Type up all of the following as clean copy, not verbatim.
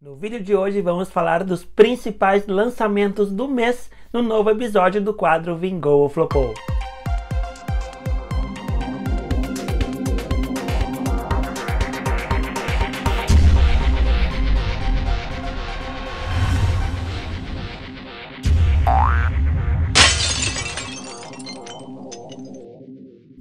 No vídeo de hoje vamos falar dos principais lançamentos do mês no novo episódio do quadro Vingou ou Flopou.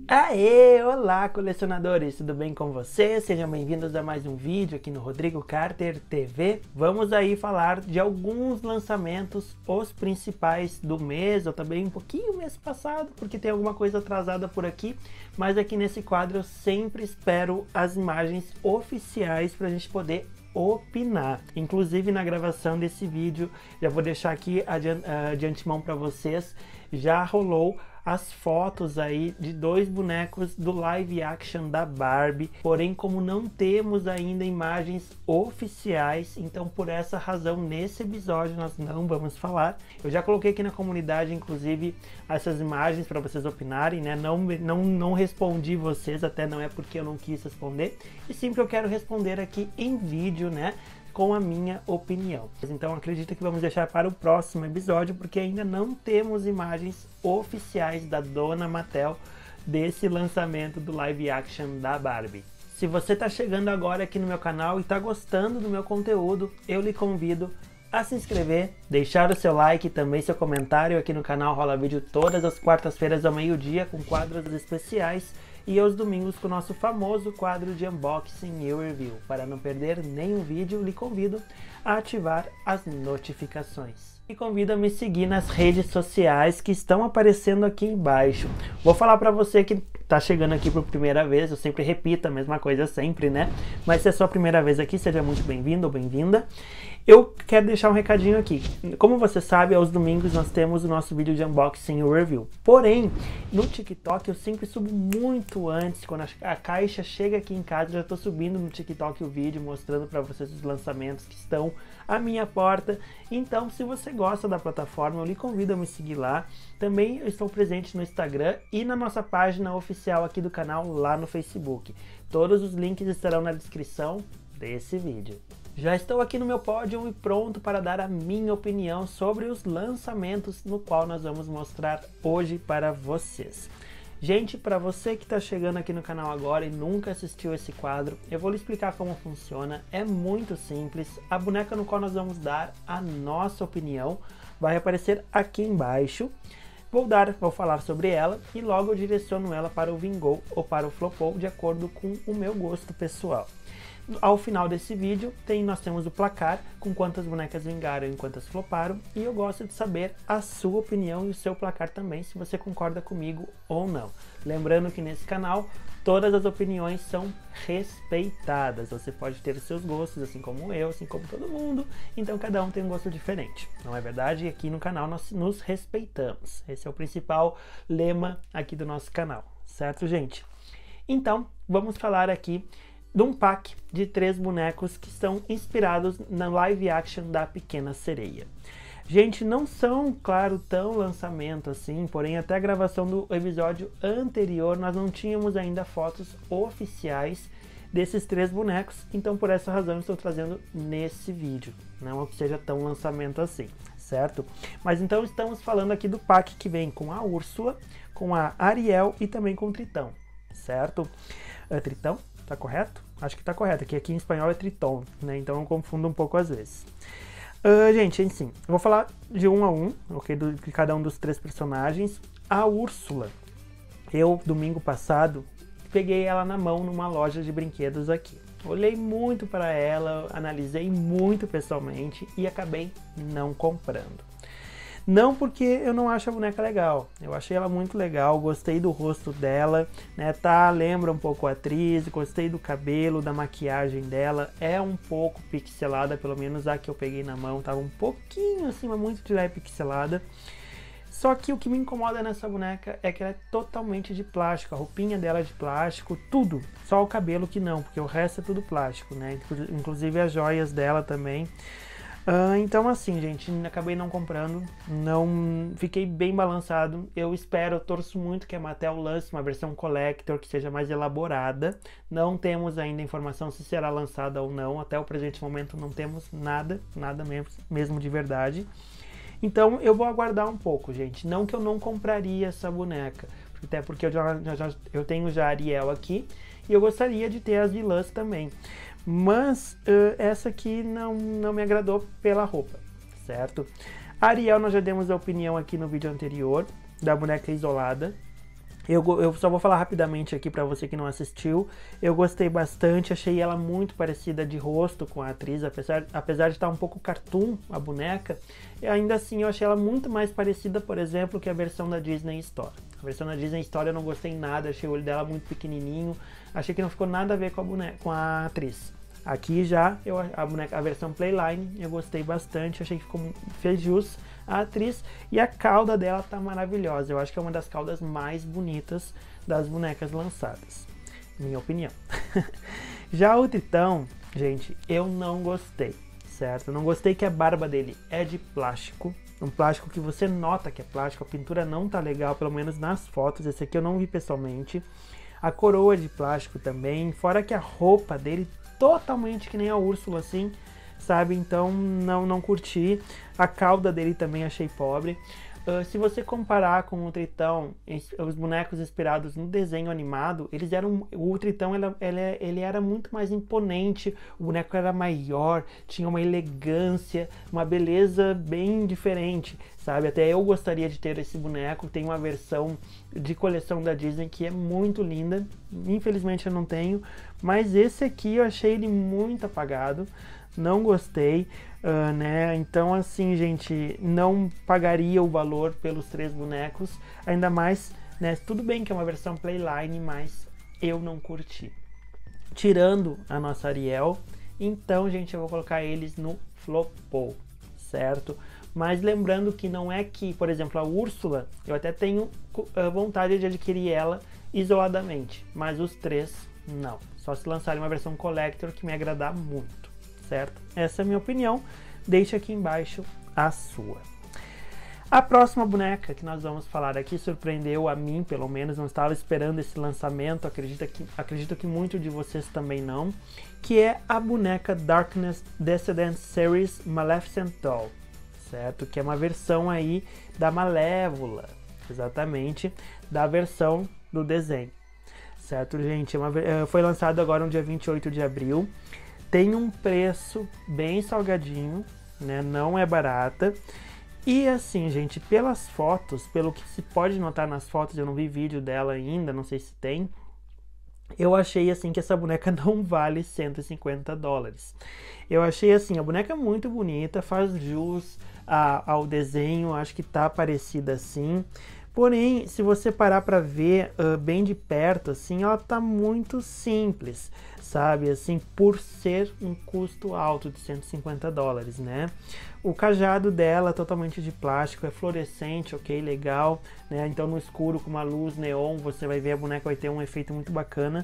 Aê! Olá, colecionadores! Tudo bem com vocês? Sejam bem-vindos a mais um vídeo aqui no Rodrigo Carter TV. Vamos aí falar de alguns lançamentos, os principais do mês, ou também um pouquinho mês passado, porque tem alguma coisa atrasada por aqui, mas aqui nesse quadro eu sempre espero as imagens oficiais para a gente poder opinar. Inclusive na gravação desse vídeo, já vou deixar aqui de antemão para vocês, já rolou as fotos aí de dois bonecos do live action da Barbie, porém como não temos ainda imagens oficiais, então por essa razão nesse episódio nós não vamos falar. Eu já coloquei aqui na comunidade inclusive essas imagens para vocês opinarem, né? Não respondi vocês, até não é porque eu não quis responder, e sim porque eu quero responder aqui em vídeo, né? Com a minha opinião. Então acredito que vamos deixar para o próximo episódio, porque ainda não temos imagens oficiais da dona Mattel desse lançamento do live action da Barbie. Se você está chegando agora aqui no meu canal e está gostando do meu conteúdo, eu lhe convido a se inscrever, deixar o seu like e também seu comentário. Aqui no canal rola vídeo todas as quartas-feiras ao meio-dia com quadros especiais, e aos domingos com o nosso famoso quadro de unboxing e review. Para não perder nenhum vídeo, lhe convido a ativar as notificações. E convido a me seguir nas redes sociais que estão aparecendo aqui embaixo. Vou falar para você que tá chegando aqui por primeira vez, eu sempre repito a mesma coisa sempre, né? Mas se é sua primeira vez aqui, seja muito bem-vindo ou bem-vinda. Eu quero deixar um recadinho aqui. Como você sabe, aos domingos nós temos o nosso vídeo de unboxing e review. Porém, no TikTok eu sempre subo muito antes, quando a caixa chega aqui em casa, eu já estou subindo no TikTok o vídeo, mostrando para vocês os lançamentos que estão à minha porta. Então, se você gosta da plataforma, eu lhe convido a me seguir lá. Também eu estou presente no Instagram e na nossa página oficial aqui do canal, lá no Facebook. Todos os links estarão na descrição desse vídeo. Já estou aqui no meu pódio e pronto para dar a minha opinião sobre os lançamentos no qual nós vamos mostrar hoje para vocês. Gente, para você que está chegando aqui no canal agora e nunca assistiu esse quadro, eu vou lhe explicar como funciona. É muito simples. A boneca no qual nós vamos dar a nossa opinião vai aparecer aqui embaixo. Vou falar sobre ela e logo eu direciono ela para o Vingou ou para o Flopou, de acordo com o meu gosto pessoal. Ao final desse vídeo, nós temos o placar, com quantas bonecas vingaram e quantas floparam, e eu gosto de saber a sua opinião e o seu placar também, se você concorda comigo ou não. Lembrando que nesse canal, todas as opiniões são respeitadas, você pode ter os seus gostos, assim como eu, assim como todo mundo, então cada um tem um gosto diferente, não é verdade? E aqui no canal nós nos respeitamos, esse é o principal lema aqui do nosso canal, certo, gente? Então, vamos falar aqui de um pack de 3 bonecos que estão inspirados na live action da Pequena Sereia. Gente, não são, claro, tão lançamento assim, porém até a gravação do episódio anterior nós não tínhamos ainda fotos oficiais desses 3 bonecos, então por essa razão estou trazendo nesse vídeo, não que seja tão lançamento assim, certo? Mas então estamos falando aqui do pack que vem com a Úrsula, com a Ariel e também com o Tritão, certo? Tritão, tá correto? Acho que tá correto, que aqui em espanhol é Tritão, né? Então eu confundo um pouco às vezes. Gente, enfim, eu vou falar de um a um, ok? De cada um dos 3 personagens. A Úrsula, eu, domingo passado, peguei ela na mão numa loja de brinquedos aqui. Olhei muito para ela, analisei muito pessoalmente e acabei não comprando. Não porque eu não acho a boneca legal, eu achei ela muito legal, gostei do rosto dela, né? Lembra um pouco a atriz, gostei do cabelo, da maquiagem dela, é um pouco pixelada, pelo menos a que eu peguei na mão, tava um pouquinho assim, mas muito de leve pixelada. Só que o que me incomoda nessa boneca é que ela é totalmente de plástico, a roupinha dela é de plástico, tudo, só o cabelo que não, porque o resto é tudo plástico, né? Inclusive as joias dela também. Então assim, gente, acabei não comprando, não fiquei bem balançado. Eu espero, eu torço muito que a Mattel lance uma versão collector que seja mais elaborada. Não temos ainda informação se será lançada ou não, até o presente momento não temos nada, nada mesmo de verdade. Então eu vou aguardar um pouco, gente, não que eu não compraria essa boneca, até porque eu tenho já a Ariel aqui e eu gostaria de ter as vilãs também. Mas essa aqui não me agradou pela roupa, certo? A Ariel nós já demos a opinião aqui no vídeo anterior, da boneca isolada. Eu só vou falar rapidamente aqui pra você que não assistiu. Eu gostei bastante, achei ela muito parecida de rosto com a atriz, apesar de estar um pouco cartoon a boneca. Ainda assim eu achei ela muito mais parecida, por exemplo, que a versão da Disney Store. A versão da Disney Store eu não gostei nada, achei o olho dela muito pequenininho, achei que não ficou nada a ver com a boneca, com a atriz. Aqui já, a versão Playline, eu gostei bastante, achei que fez jus à atriz. E a cauda dela tá maravilhosa, eu acho que é uma das caudas mais bonitas das bonecas lançadas, minha opinião. Já o Tritão, gente, eu não gostei, certo? Eu não gostei que a barba dele é de plástico, um plástico que você nota que é plástico, a pintura não tá legal, pelo menos nas fotos, esse aqui eu não vi pessoalmente. A coroa é de plástico também, fora que a roupa dele totalmente que nem a Úrsula, assim, sabe? Então não curti. A cauda dele também achei pobre. Se você comparar com o Tritão, os bonecos inspirados no desenho animado, eles eram... O Tritão ele era muito mais imponente, o boneco era maior, tinha uma elegância, uma beleza bem diferente, sabe? Até eu gostaria de ter esse boneco. Tem uma versão de coleção da Disney que é muito linda, infelizmente eu não tenho, mas esse aqui eu achei ele muito apagado. Não gostei, né? Então assim, gente, não pagaria o valor pelos três bonecos, ainda mais, né? Tudo bem que é uma versão Playline, mas eu não curti. Tirando a nossa Ariel, então, gente, eu vou colocar eles no Flopou, certo? Mas lembrando que não é que, por exemplo, a Úrsula, eu até tenho vontade de adquirir ela isoladamente, mas os três não. Só se lançarem uma versão Collector que me agradar muito. Certo? Essa é a minha opinião, deixa aqui embaixo a sua. A próxima boneca que nós vamos falar aqui surpreendeu a mim, pelo menos, não estava esperando esse lançamento, acredito que muito de vocês também não, que é a boneca Darkness Descendant Series Maleficent Doll, certo? Que é uma versão aí da Malévola, exatamente, da versão do desenho, certo, gente? Foi lançado agora no dia 28 de abril. Tem um preço bem salgadinho, né? Não é barata. E assim, gente, pelas fotos, pelo que se pode notar nas fotos, eu não vi vídeo dela ainda, não sei se tem. Eu achei assim que essa boneca não vale 150 dólares. Eu achei assim, a boneca é muito bonita, faz jus ao desenho, acho que tá parecida assim. Porém, se você parar para ver bem de perto, assim, ela tá muito simples, sabe? Assim, por ser um custo alto de 150 dólares, né? O cajado dela é totalmente de plástico, é fluorescente, ok, legal, né? Então, no escuro, com uma luz neon, você vai ver a boneca, vai ter um efeito muito bacana.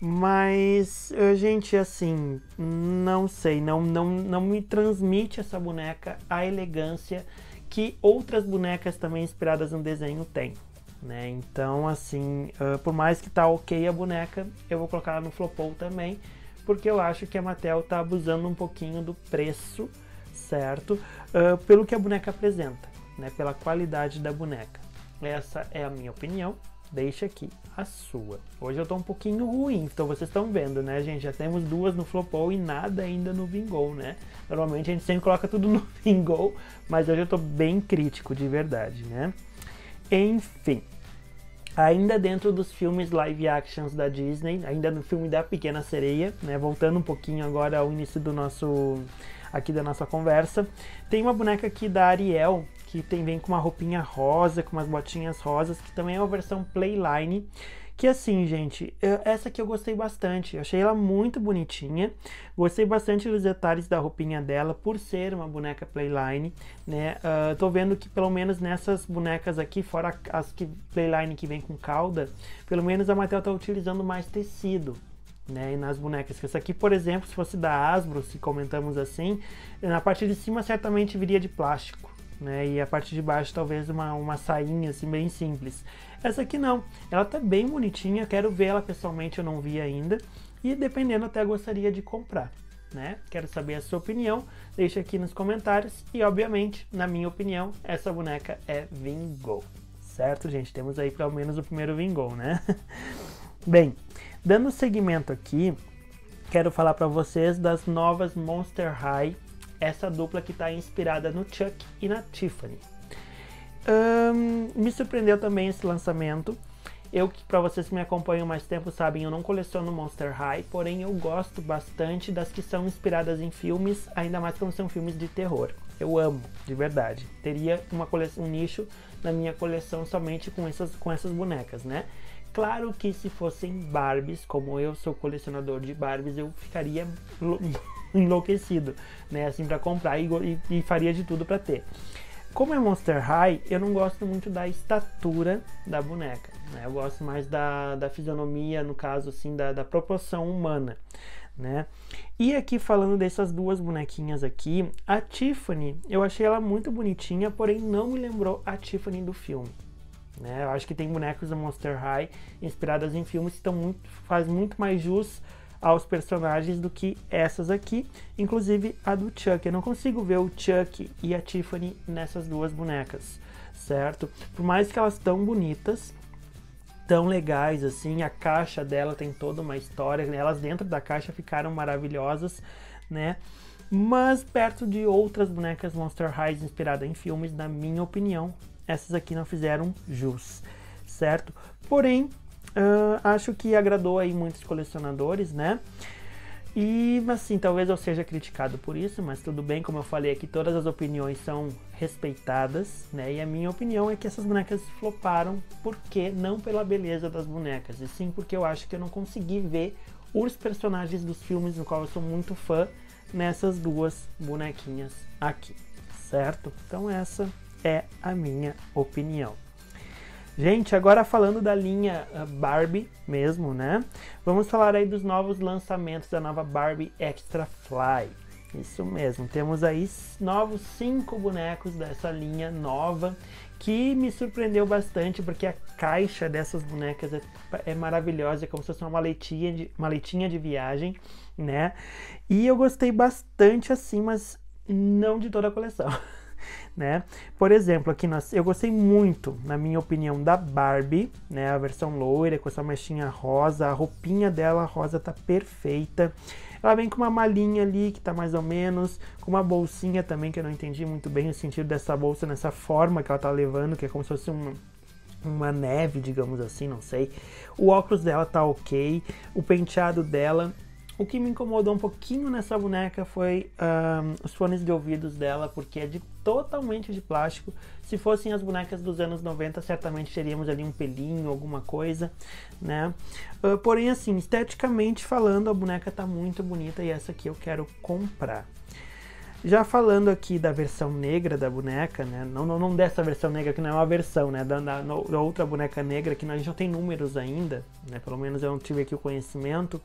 Mas, gente, assim, não sei, não me transmite essa boneca a elegância que outras bonecas também inspiradas no desenho tem, né? Então, assim, por mais que tá ok a boneca, eu vou colocar ela no Flopou também, porque eu acho que a Mattel tá abusando um pouquinho do preço, certo? Pelo que a boneca apresenta, né? Pela qualidade da boneca. Essa é a minha opinião, deixa aqui a sua. Hoje eu tô um pouquinho ruim, então vocês estão vendo, né, gente? Já temos duas no Flopou e nada ainda no Vingou, né? Normalmente a gente sempre coloca tudo no Vingou, mas hoje eu tô bem crítico, de verdade, né? Enfim, ainda dentro dos filmes live actions da Disney, ainda no filme da Pequena Sereia, né? Voltando um pouquinho agora ao início do nosso... aqui da nossa conversa, tem uma boneca aqui da Ariel, que vem com uma roupinha rosa, com umas botinhas rosas, que também é uma versão Playline, que assim, gente, essa aqui eu gostei bastante, eu achei ela muito bonitinha, gostei bastante dos detalhes da roupinha dela, por ser uma boneca Playline, né? Tô vendo que pelo menos nessas bonecas aqui, fora as que Playline que vem com cauda, pelo menos a Mattel tá utilizando mais tecido, né, e nas bonecas. Essa aqui, por exemplo, se fosse da Hasbro, se comentamos assim, na parte de cima certamente viria de plástico, né, e a parte de baixo talvez uma sainha assim bem simples. Essa aqui não, ela tá bem bonitinha, quero ver ela pessoalmente, eu não vi ainda, e dependendo até gostaria de comprar, né? Quero saber a sua opinião, deixa aqui nos comentários, e obviamente, na minha opinião, essa boneca é Vingou, certo, gente? Temos aí pelo menos o primeiro Vingou, né? Bem, dando seguimento aqui, quero falar para vocês das novas Monster High, essa dupla que está inspirada no Chuck e na Tiffany. Me surpreendeu também esse lançamento. Eu, para vocês que me acompanham mais tempo sabem, eu não coleciono Monster High, porém eu gosto bastante das que são inspiradas em filmes, ainda mais quando são filmes de terror. Eu amo, de verdade. Teria uma coleção, um nicho na minha coleção somente com essas bonecas, né? Claro que se fossem Barbies, como eu sou colecionador de Barbies, eu ficaria enlouquecido, né? Assim, para comprar e faria de tudo para ter. Como é Monster High, eu não gosto muito da estatura da boneca, né? Eu gosto mais da fisionomia, no caso, assim, da proporção humana, né? E aqui, falando dessas duas bonequinhas aqui, a Tiffany, eu achei ela muito bonitinha, porém não me lembrou a Tiffany do filme, né? Eu acho que tem bonecos da Monster High inspiradas em filmes que estão faz muito mais jus aos personagens do que essas aqui, inclusive a do Chuck. Eu não consigo ver o Chuck e a Tiffany nessas duas bonecas, certo? Por mais que elas tão bonitas, tão legais assim, a caixa dela tem toda uma história, elas dentro da caixa ficaram maravilhosas, né? Mas perto de outras bonecas Monster High inspiradas em filmes, na minha opinião, essas aqui não fizeram jus, certo? Porém, acho que agradou aí muitos colecionadores, né? E assim, talvez eu seja criticado por isso, mas tudo bem, como eu falei aqui, todas as opiniões são respeitadas, né? E a minha opinião é que essas bonecas floparam, porque não pela beleza das bonecas, e sim porque eu acho que eu não consegui ver os personagens dos filmes, no qual eu sou muito fã, nessas duas bonequinhas aqui, certo? Então essa é a minha opinião. Gente, agora falando da linha Barbie mesmo, né? Vamos falar aí dos novos lançamentos da nova Barbie Extra Fly. Isso mesmo, temos aí novos 5 bonecos dessa linha nova, que me surpreendeu bastante, porque a caixa dessas bonecas é maravilhosa, é como se fosse uma maletinha de viagem, né? E eu gostei bastante assim, mas não de toda a coleção. Né? Por exemplo, aqui eu gostei muito, na minha opinião, da Barbie, né? A versão loira, com essa mechinha rosa, a roupinha dela rosa tá perfeita. Ela vem com uma malinha ali, que tá mais ou menos, com uma bolsinha também, que eu não entendi muito bem o sentido dessa bolsa, nessa forma que ela tá levando, que é como se fosse uma neve, digamos assim, não sei. O óculos dela tá ok, o penteado dela... O que me incomodou um pouquinho nessa boneca foi os fones de ouvidos dela, porque é totalmente de plástico. Se fossem as bonecas dos anos 90, certamente teríamos ali um pelinho, alguma coisa, né? Porém, assim, esteticamente falando, a boneca tá muito bonita e essa aqui eu quero comprar. Já falando aqui da versão negra da boneca, né? Não dessa versão negra, que não é uma versão, né? Da outra boneca negra, que a gente não tem números ainda, né? Pelo menos eu não tive aqui o conhecimento.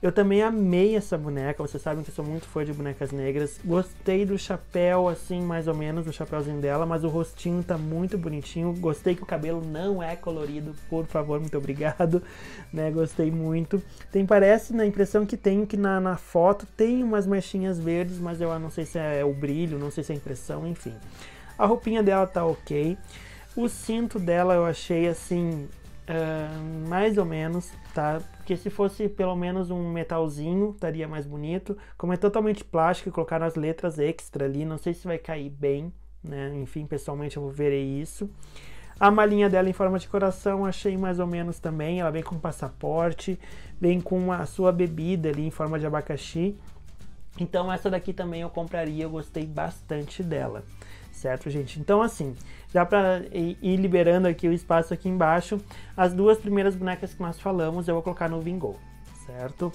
Eu também amei essa boneca, vocês sabem que eu sou muito fã de bonecas negras. Gostei do chapéu, assim, mais ou menos, do chapéuzinho dela, mas o rostinho tá muito bonitinho. Gostei que o cabelo não é colorido, por favor, muito obrigado, né? Gostei muito. Parece, na impressão que tenho, que na foto tem umas mechinhas verdes, mas eu não sei se é o brilho, não sei se é a impressão, enfim. A roupinha dela tá ok. O cinto dela eu achei assim, mais ou menos, tá? Porque se fosse pelo menos um metalzinho, estaria mais bonito. Como é totalmente plástico, colocaram as letras extra ali, não sei se vai cair bem, né? Enfim, pessoalmente eu vou ver isso. A malinha dela em forma de coração achei mais ou menos também. Ela vem com passaporte, vem com a sua bebida ali em forma de abacaxi. Então essa daqui também eu compraria, eu gostei bastante dela, certo, gente? Então assim, já para ir liberando aqui o espaço aqui embaixo, as duas primeiras bonecas que nós falamos eu vou colocar no Vingou, certo?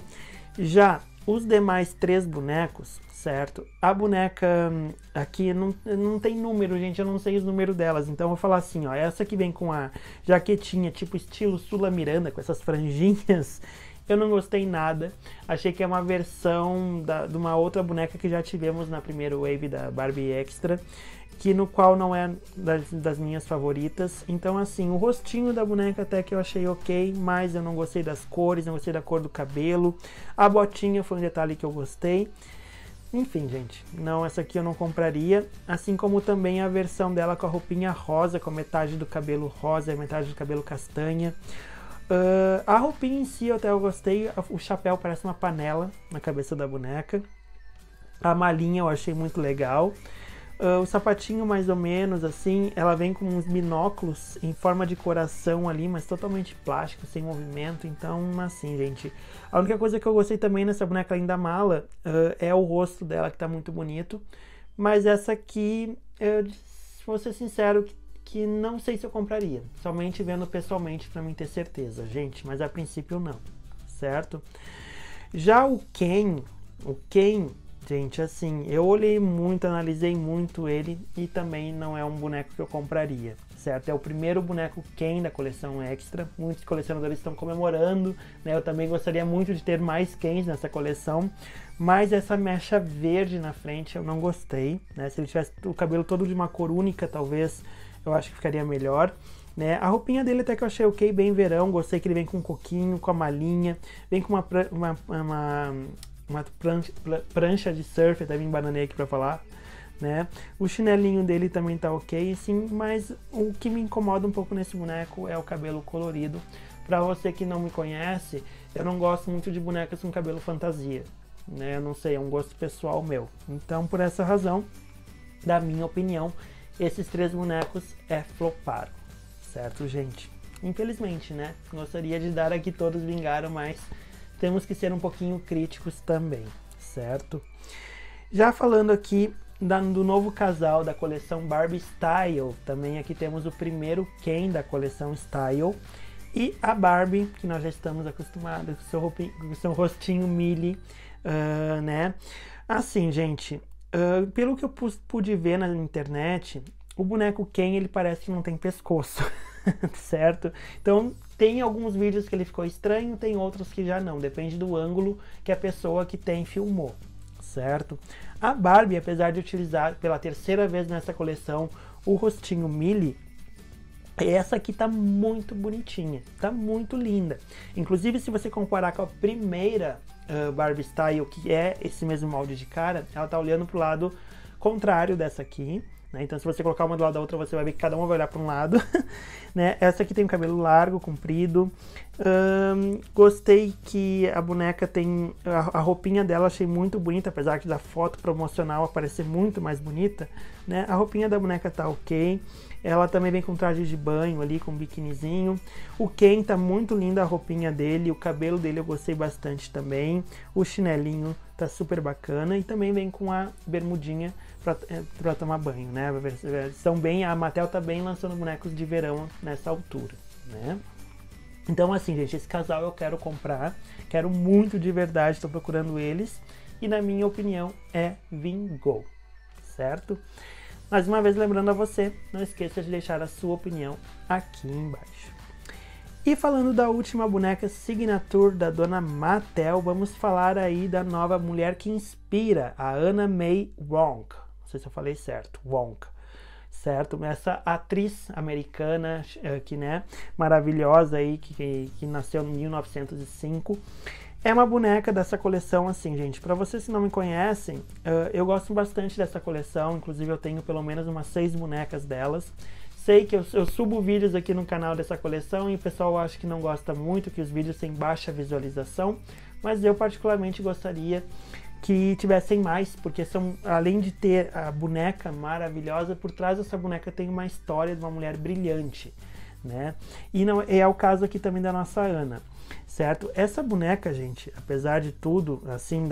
Já os demais 3 bonecos, certo? A boneca aqui não tem número, gente, eu não sei os números delas, então eu vou falar assim, ó, essa que vem com a jaquetinha tipo estilo Sula Miranda, com essas franjinhas, Eu não gostei nada, achei que é uma versão de uma outra boneca que já tivemos na primeira wave da Barbie Extra, que no qual não é das minhas favoritas. Então assim, o rostinho da boneca até que eu achei ok, mas eu não gostei das cores, não gostei da cor do cabelo. A botinha foi um detalhe que eu gostei. Enfim, gente, não, essa aqui eu não compraria, assim como também a versão dela com a roupinha rosa, com metade do cabelo rosa e metade do cabelo castanha. A roupinha em si eu até gostei, o chapéu parece uma panela na cabeça da boneca, a malinha eu achei muito legal. O sapatinho mais ou menos assim, ela vem com uns binóculos em forma de coração ali, mas totalmente plástico, sem movimento, então assim, gente. A única coisa que eu gostei também nessa boneca além da mala é o rosto dela, que tá muito bonito, mas essa aqui, eu vou ser sincero, que não sei se eu compraria, somente vendo pessoalmente pra mim ter certeza, gente, mas a princípio não, certo? Já o Ken... Gente, assim, eu olhei muito, analisei muito ele e também não é um boneco que eu compraria, certo? É o primeiro boneco Ken da coleção Extra, muitos colecionadores estão comemorando, né? Eu também gostaria muito de ter mais Kens nessa coleção, mas essa mecha verde na frente eu não gostei, né? Se ele tivesse o cabelo todo de uma cor única, talvez eu acho que ficaria melhor. Né? A roupinha dele até que eu achei ok, bem verão, gostei que ele vem com um coquinho, com a malinha, vem com uma prancha de surf, até me embananei aqui pra falar, né? O chinelinho dele também tá ok, sim, mas o que me incomoda um pouco nesse boneco é o cabelo colorido. Pra você que não me conhece, eu não gosto muito de bonecas com cabelo fantasia, né? Eu não sei, é um gosto pessoal meu. Então, por essa razão, da minha opinião, esses três bonecos floparam, certo, gente? Infelizmente, né? Gostaria de dar aqui todos vingaram, mas temos que ser um pouquinho críticos também, certo? Já falando aqui do novo casal da coleção Barbie Style, também aqui temos o primeiro Ken da coleção Style e a Barbie, que nós já estamos acostumados com seu rostinho Millie, né? Assim, gente, pelo que eu pude ver na internet, o boneco Ken, ele parece que não tem pescoço, certo? Então, tem alguns vídeos que ele ficou estranho, tem outros que já não, depende do ângulo que a pessoa que tem filmou, certo? A Barbie, apesar de utilizar pela terceira vez nessa coleção o rostinho Millie, essa aqui tá muito bonitinha, tá muito linda. Inclusive, se você comparar com a primeira Barbie Style, que é esse mesmo molde de cara, ela tá olhando pro lado contrário dessa aqui. Então, se você colocar uma do lado da outra, você vai ver que cada uma vai olhar para um lado. Né? Essa aqui tem um cabelo largo, comprido. Gostei que a boneca tem... A roupinha dela achei muito bonita, apesar de da foto promocional aparecer muito mais bonita. Né? A roupinha da boneca tá ok. Ela também vem com traje de banho ali, com um biquinizinho. O Ken tá muito linda a roupinha dele. O cabelo dele eu gostei bastante também. O chinelinho tá super bacana. E também vem com a bermudinha para tomar banho, né? A Mattel tá bem lançando bonecos de verão nessa altura, né? Então assim, gente, esse casal eu quero comprar, quero muito de verdade, tô procurando eles e na minha opinião é Vingou, certo? Mais uma vez lembrando a você, não esqueça de deixar a sua opinião aqui embaixo. E falando da última boneca Signature da dona Mattel, vamos falar aí da nova mulher que inspira, a Anna May Wong. Não sei se eu falei certo, Wong. Certo? Essa atriz americana, que, né, maravilhosa aí, que nasceu em 1905. É uma boneca dessa coleção, assim, gente, pra vocês que não me conhecem, eu gosto bastante dessa coleção, inclusive eu tenho pelo menos umas 6 bonecas delas. Sei que eu subo vídeos aqui no canal dessa coleção e o pessoal acha que não gosta muito, que os vídeos têm baixa visualização, mas eu particularmente gostaria que tivessem mais, porque são, além de ter a boneca maravilhosa, por trás dessa boneca tem uma história de uma mulher brilhante, né? E não, é o caso aqui também da nossa Ana, certo? Essa boneca, gente, apesar de tudo, assim,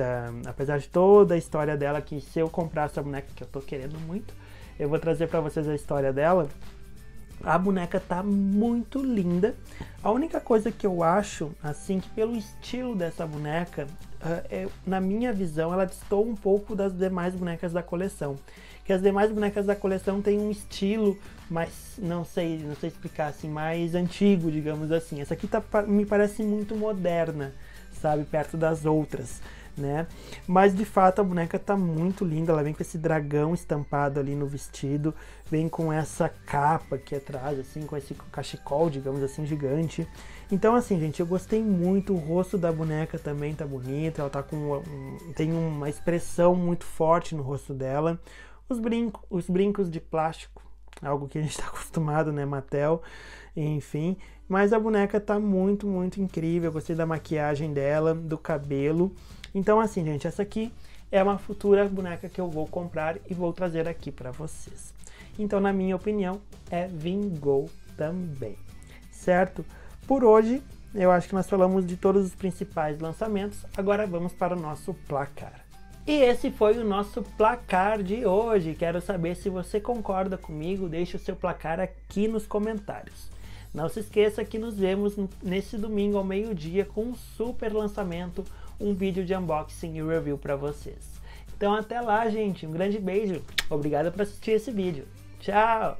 apesar de toda a história dela, que se eu comprar essa boneca, que eu tô querendo muito, eu vou trazer pra vocês a história dela. A boneca tá muito linda. A única coisa que eu acho, assim, que pelo estilo dessa boneca, na minha visão, ela destoa um pouco das demais bonecas da coleção. Que as demais bonecas da coleção têm um estilo, mas não sei explicar, assim, mais antigo, digamos assim. Essa aqui me parece muito moderna, sabe, perto das outras, né? Mas de fato a boneca tá muito linda, ela vem com esse dragão estampado ali no vestido, vem com essa capa aqui atrás, assim, com esse cachecol, digamos assim, gigante. Então assim, gente, eu gostei muito, o rosto da boneca também tá bonito, ela tá com tem uma expressão muito forte no rosto dela. Os brincos de plástico, algo que a gente tá acostumado, né, Mattel, enfim. Mas a boneca tá muito, muito incrível, eu gostei da maquiagem dela, do cabelo. Então assim, gente, essa aqui é uma futura boneca que eu vou comprar e vou trazer aqui para vocês. Então, na minha opinião, é Vingou também, certo? Por hoje, eu acho que nós falamos de todos os principais lançamentos, agora vamos para o nosso placar. E esse foi o nosso placar de hoje. Quero saber se você concorda comigo, deixe o seu placar aqui nos comentários. Não se esqueça que nos vemos nesse domingo ao meio-dia com um super lançamento, um vídeo de unboxing e review para vocês. Então até lá, gente, um grande beijo, obrigado por assistir esse vídeo, tchau!